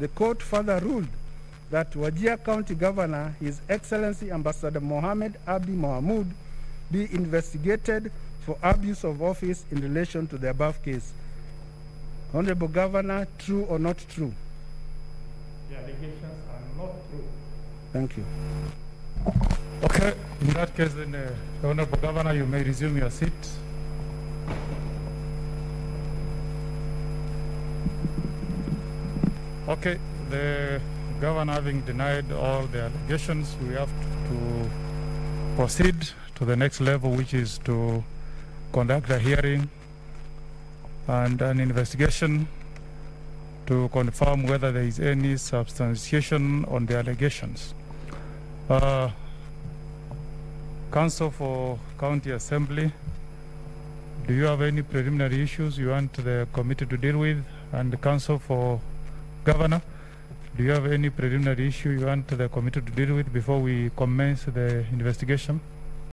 The court further ruled that Wajir County Governor, His Excellency Ambassador Mohamed Abdi Mohamud, be investigated for abuse of office in relation to the above case. Honorable Governor, true or not true? The allegations are not true. Thank you. Okay, in that case then, Honorable Governor, you may resume your seat. Okay, the Governor having denied all the allegations, we have to proceed to the next level, which is to conduct a hearing and an investigation to confirm whether there is any substantiation on the allegations. Counsel for County Assembly, do you have any preliminary issues you want the committee to deal with? And the Counsel for Governor, do you have any preliminary issue you want the committee to deal with before we commence the investigation?